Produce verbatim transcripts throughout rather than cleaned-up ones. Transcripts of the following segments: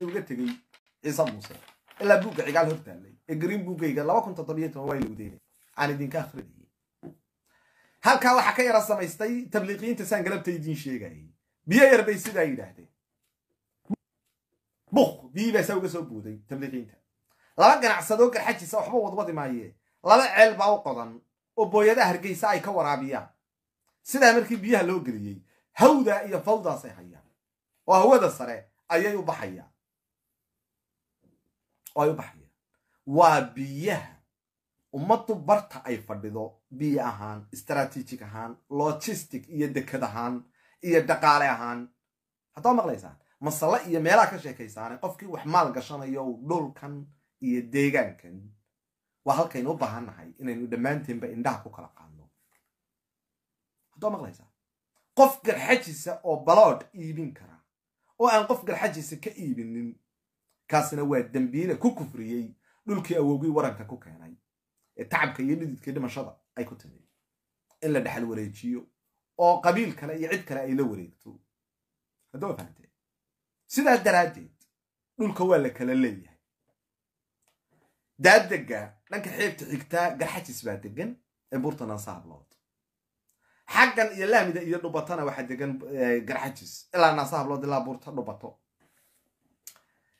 uga tagay ciise muuse ilaa buuga cigaal hor taalay ee green buugayga ألفين وسبعة وثلاثين way lagu deeray aan idinka akhriyay halka waxa ka yara samaystay tabliiqiinta saan galabtay idin sheegay biyo yar bay sida ay yiraahdeen bukh biyo sawga soo buuday tabliiqiinta laba ganacsado garxajisa waxba wadwadi maayee laba ceel baa u qodan oo booyada Hargeysa ay ka waraabiyaan sida markii biyaha loo galiyay hawda iyo fawdaas ay hayaan waa hawada sare ayay u baxayaan oo baxayaan waa biyaha ummadu barta ay fadhido biya ahaan strategic ahaan logistic iyo dekad ahaan iyo dhaqaale ahaan haddii maqlaysaan masala iyo meelaha ka sheekaysaan qofkii wax maal gashanayo dhulkan iyo deegaankan وهالكين وبها نحى إن الدمانتين بإنداكو كلا قانو هذا مغليزة قف جر حجس أو بلاد إيبين كرا أو أن قف جر حجس كإيبين كاسنا واد دمبيله كوكفريي لولك أوجي ورنك كوكاناي التعب كيلد كده مشاطة أي كتني إلا دحل وريتشيو أو قبيل كلا يعد كلا إلى وريتو هذا فهمتي سيدا دراتي لولك ولا كلا ليه داد دقة لكن حيبت حكتا قرحت سبات دقن بورتنا صعب لوط حقا يلا مدا يدو بطانا واحد دقن قرحتس الا انا صعب لوط لا بورتنا بطو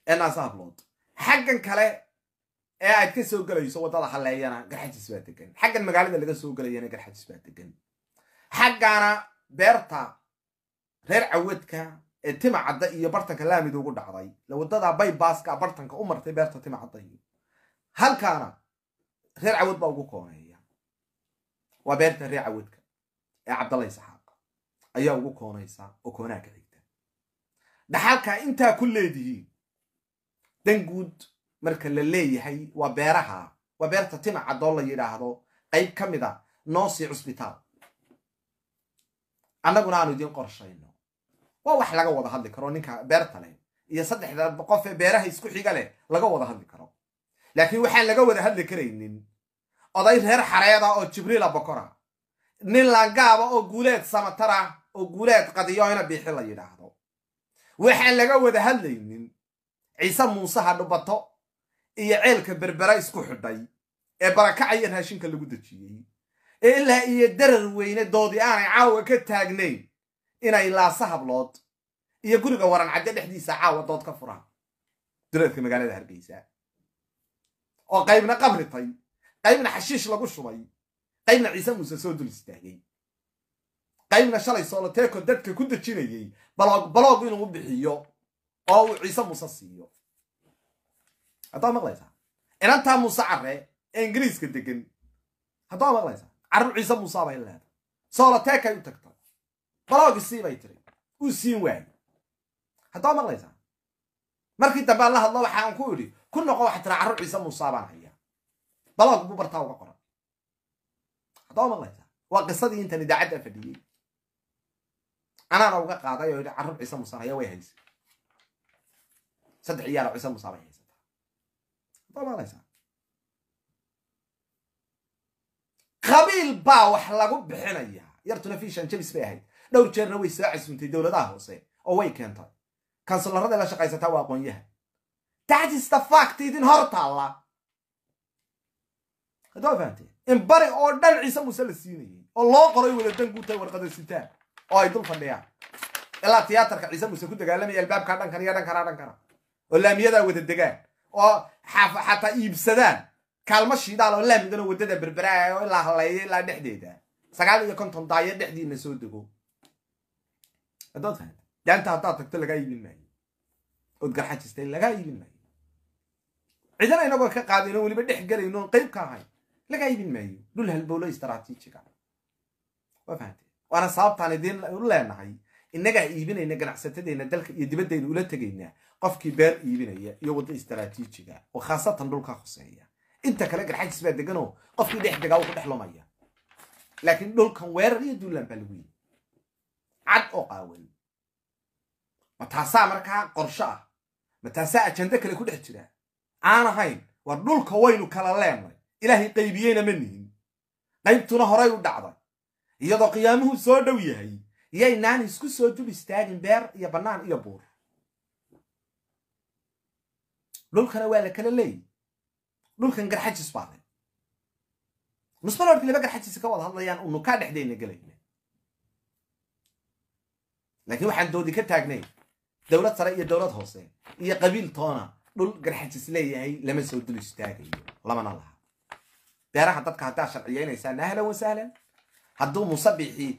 انا صعب لوط حقا كلا قاعد كسو غليسو ودا خليانا قرحت سبات دقن حقا مقالده لغا سو غليانا قرحت سبات دقن حقانا بيرتا غير عودكا تيمع عدا iyo bartanka laamid ugu dhacday la wadada bypasska bartanka u martay beerta timac caday هل كان غير عود باوقوكونا هي وبيرت غير عودك يا عبد الله يسحاق أيا وقوكونا يسا وكوناك عيدا ده حالك أنت كل دي دنجود مركل اللي هي وبيرها وبيرت تمع عبد الله يراهدو قيب كم ذا ناصي عسبتال أنا قلنا إنه دين قرشينه ووح لقوا ضحى ذكرون إنك بيرت لين يصدق إذا بقف بيرها يسكو حي قاله لقوا ضحى ذكرون لكن وحن لقوا ذا هذا كرينين أضيف هر حريضة أو جبريل بكرة نلاقاب أو جولات سمترة أو جولات قضيانا بيحلا يدهدو وحن لقوا ذا هذا كرينين عيسى موسى هالبطة يعلك بربرايس كحدي إبرك عين هالشين كله جد شيء إلا يدرر وين الدودي أنا عاوة كتاجني إن إلا صاحب لط يقول جوارن عدد حديث عاوة ضد كفرها درت كم جانا ذا البيسة أو قايمنا قبل طي قايمنا حشيش لقول شوي قايمنا عيسى موسى سود الاستهجي قايمنا شلي صالة تاكل دتك كنت تشيلي بلاق بلاق وينو بحيو أو عيسى موسى سيو هذا ما غليزه إن أنت موسى عرّي إنجليز كدكن هذا ما غليزه عرّ عيسى موسى بهلا صالة تاكل وتكتر بلاق السي بيتري وسين وين هذا ما غليزه مركي تبع الله الله وحان كوري كنا قواعد تعرّع يسمو صابان هي بلاك بو برتاو وقرا هذا ما غليته وقصدي أنت ندعت أفدي أنا لو قاعد أيوه تعرّع يسمو صابان هي ويهز صدق عيال يسمو صابان هي هذا ما غليته قبيل باو حلقوا بحنايا يرتنا فيش أن جبس بهاي دور جرنوي ساعس من تدور ده هوسي أو ويكنتا كان صلّى الله عليه شقيسة تواقون يها تعدي استفاقت يدين هرطة الله هذا فهمتي إن بري أو دل عيسى مسلسيني الله قري ولا تنقول تور قدر ستة أو يدل فنيان إلا تياتر عيسى مسكوت قال لي الباب كان كان يدان كان كان ولا ميدا وددجان أو حف حتى يبسدان كالمشي ده ولا ميدا ودده بربراء ولا هلا لا نحدي ده سقال يكون تنطاية نحدي نسودكو هذا فهمت يعني أنت هتعطيك تلقى يبين أذكر حاجة تلقى يبين عندنا ينقول كقاعدين واللي بدي حجر ينون قريب كهاي لقى يبين مايو دول هالبولي استراتيجي كان وفهمتي وأنا صعبت عن دين ولا نهاي النجاح يبين النجاح ستدي ندلك يدبدي الأولاد تجينا قف كبار يبين هي يوضع استراتيجي كان وخاصة دول كخصية أنت كلاقي حاجة سبعة دجنو قف كده حاجة أو كده حلمية لكن دول كان ويري دول بلوي عد أقاول متاسع مركها قرشة متاسع جندك اللي كده حجرا أنا هين وردول كوين وكلا لامر إلهي قيبيين منهم قيبتنا هراي ودعضي يدا قيامه صار وياهي يا نان يسكت صوته بيستاجن بير يا بنان يا بور لولكنا ولا كلا لي لولكن جر حجز بعدين مصبر أركي لبقى حجز كواد هذا يعني إنه كان حدين الجليل لكن واحد دودي كتاجني دولة ترى دولة خاصة هي قبيل طانا لول جر حجز لي هي لما سود ليش تاجي الله ما نلها ترى حطتك عشرة عيان إنسان أهلا وسهلا هدو مصبحي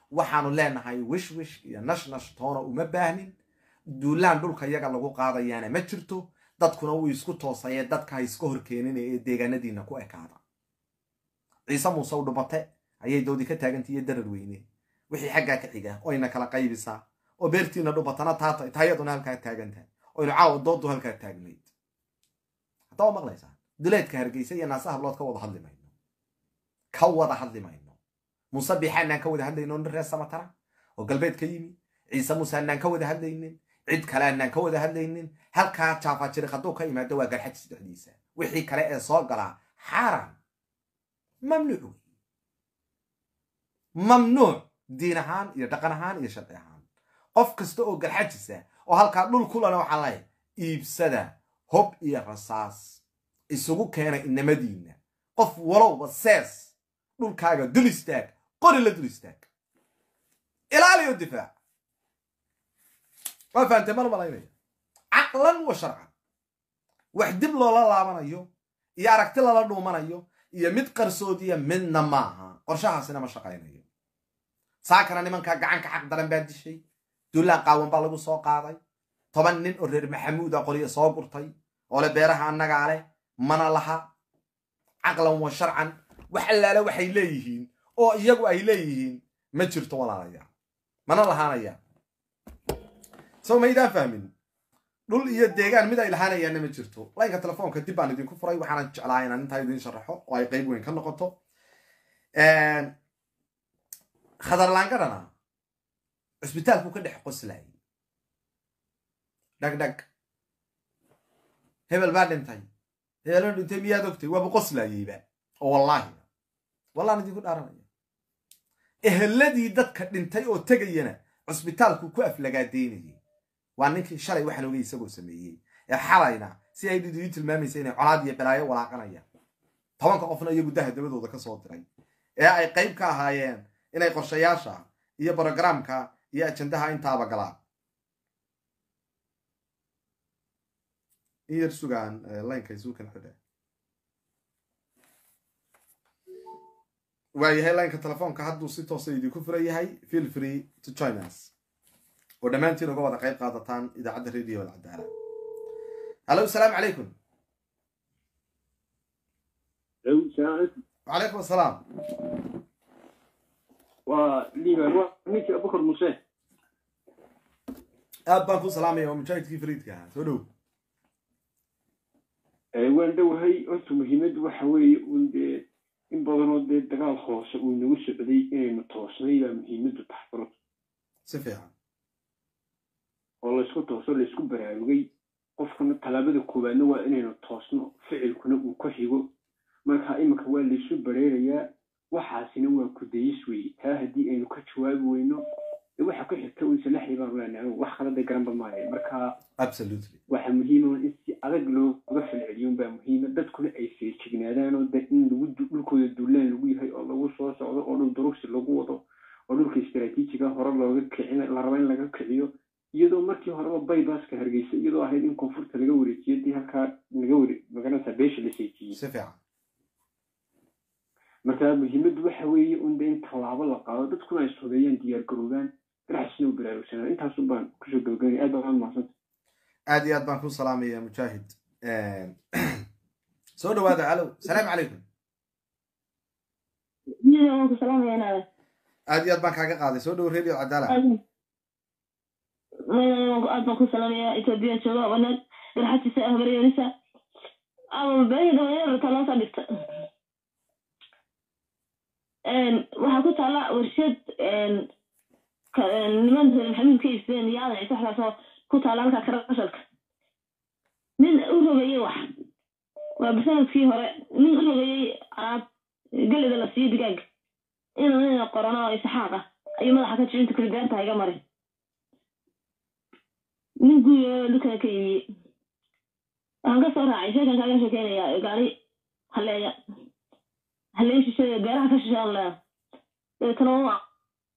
waxaanu leenahay wish wish iyo nash nash toona uma baahnin duulaan dhulka iyaga lagu qaadayaana ma jirto dadkuna way isku toosayeen dadka isku horkeenin ee deegaanadiina ku ekaada ciise muuse u dhubate ayay doodi ka taagantay darar weyne wixii xagga ka xiga oo ina kala qaybisa oo beertiina dhubatana taata taayaduna halka taagantay oo ina caaw doodu halka taagnayd haddaba maqlaysa duleedka Hargeysa iyo naasaha blood ka wada hadlimayno ka wada hadlimayno مصبحنا كود هذين الرئاسة مطرة وقلبت كيمي عيسى موسى كود هذين عيد كلامنا كود هذين هل كانت شافت شركة دوكا يما دوا قال حتى الحديثة وحي كلام صاقرة حرام ممنوع ممنوع دينهان يدقنهان يشتهان قف كستو قال حتى وهل كان لول كلنا وحلاي يبسدا هوب يا رصاص السوق كان إن مدينة قف ولو وساس لول كاجا دلستاك قل لا تريستك الى الدفاع ما فهمت ما مالين عقلا وشرعا وحدب لو لا لابنيو يا ركت لا دومنيو يا ميد قرسوديه مدنا ماها قرشهاسنا ما شقاينيو ساكنا نمنكا غعنكا حق درن با دشي دولا قاون با لو سو قاداي toban nin oo reer maxamuud ah qoriyo soo gurtay oo la beeraha anaga ale mana laha aqlan wa shar'an waxalaala waxay leeyihiin oo iyagu ay leeyihiin ma jirto walaalayaa mana lahaanaya soo ma idaan fahmin dhul iyo deegaan mid ay lahaanayaan ma jirto layga telefoonka dib baan idinku furay waxaan jeclaa inaan inta idin sharaxo oo ay qayb weyn ka noqoto een Khadarlaan garana isbitaalku ka dhex qoslay dag dag hebel baan intay hebel dhintay miyaa dogtay waa qoslayiba wallahi wallahi idinku dhaaranayo eheladii dadka dhintay oo tagayna isbitaalku ku aflagaadeenay waa ninkii shalay waxa looga isagoo sameeyay ee xalayna si ay diidu tilmaamayeen inay colaad iyo balaayo walaaqanayaan tobanka qofna iyagu dahadooda ka soo diray ee ay qayb ka ahaayeen inay qorshayaasha iyo barnaamijka iyo ajandaha intaaba galaan iyar sugan linka isukan xada وهي لينك التلفون كحد وسيط وسيدي كفري هاي فيل فري تو join us ودمانتي لو قوة قيب قادتان إذا عدى ريديو والعدالة ألو السلام عليكم ألو السلام وعليكم السلام وليبا ميت بكر موسى أبانكو سلامي ومشاهد كفريد كهان سولو وان دو هاي أنتو مهمد وحوي وان إن بدنو ده دكان خاص ونوش بدي إيه متواصلين لمهمة التحرر. سفيان. والله شو تواصل شو برعوي قفنا طلبة الكوبان وإننا نتواصل فعل كنا وكشيو ما خايم مكوال شو برعيا وحاسين وكديس وي هادي إنه كشواب وينه وحكي حكون سلاح يبرلنا وحنا ده كلام بماي مركها. Absolutely. وحمهيمة إنسي أرجله رفع العليون بمهيمة ده تكون أي شيء شجنالنا وده إن كل الدولان لوي هاي الله وصاص على على الدروس اللي جواه على الاستراتيجية كهرباء لقى كعين الأربعين لقى كعيو يدو مركي هربا باي باس كهرجيس يدو هاي إن كونفورت لقى وريتي دي هكا لقى وري مكان سبعة سفيعة مثلا مجمد وحوي وندين تخلعوا اللقاء تكون السعودية ديال كروبان رحسنوا برالوسنا انت صبان كشو جوجاني أدم عن مصد أدي أدم كل سلام يا مشاهد سودو هذا علو سلام عليكم يا أخو سلام يا ناس أدي أدم كاجا قاضي سودو ريدي عدالة ما أدم كل سلام يا إتبيع شباب ونال رح تسأله بري نسا أو بعيد غير ثلاثة بكت أن وحكيت على ورشد أن نمنزل الحميم كيف بين ياضع تحلى صار كنت على مكان كراشلك من أروه جاي واحد وبسبب فيه من أروه جاي عاد قلد الأسيد دقاق إنه من القرآن يسحقه أي ما حكيت شو أنت كل جانتها يا جمري من جوا لك كي أنا صار عايشة كان كان شو كان يا قاري هلا يا هل إيش شيء جارها كشيء الله كانوا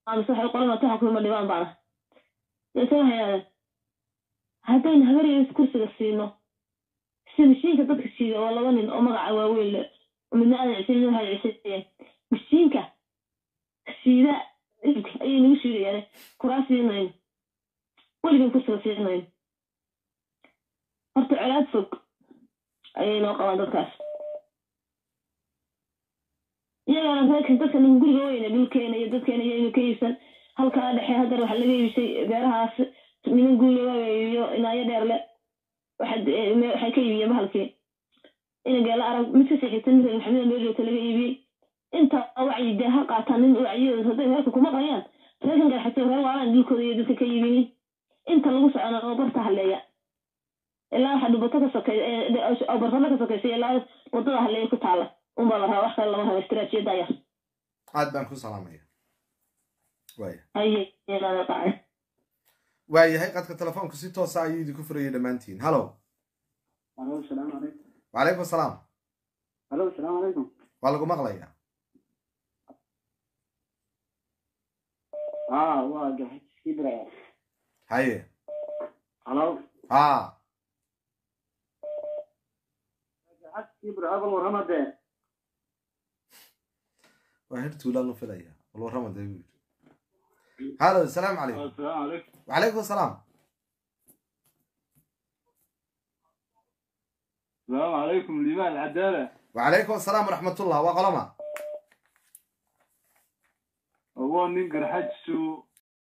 عم يصحوا يقولون تحكوا من اللي بعده يصير هذا هذا النهاري يذكر سلسلة شيء شيء كذا كشيء والله وين أمر عواويل من أنا عشرين هاي عشرين مشين كا شيء لا أي نمشي يعني كراسي نين واللي بينكر سلسلة نين أرتعلات فوق أي نوع قواعد كاش يا رفاق تذكر من كل جوينا بالكينا يذكرنا يا مكيسن هل كان دحين هذا الواحد اللي بيشي غيرها من كل جوينا إن أي دار لا واحد حكي يا بهالكين إن قال أرب متسحي تنزل الحمام يرجع تلاقي يبي أنت أوعي ده قاطن أوعي صدق هاتكم ما غيان لكن قال حتى هو على ذيكوا يذكر كيبيني أنت الغص أنا غبرت هالليا إلا حد بطرسك أو برضك سكسي لا بطرها هالليا كتعلم ومالها واحد الله ما هيشتريش يدايا. عاد بنكون سلامية. ويا. أيه أنا طبعا. ويا هاي قد كتلفون كسيت وصايد كفر يلمانتين. هلو. هلو السلام عليكم. وعليكم السلام. هلو السلام عليكم. وعليكم أغلى. آه واجه كبرى. هاي. هلو. آه. واجه كبرى أول ورمضان. وهرت ولا نفليا والله رمضان هلا السلام عليكم السلام عليكم وعليكم السلام السلام عليكم الإيمان العدالة وعليكم السلام ورحمة الله وقلما هو نقر حج شو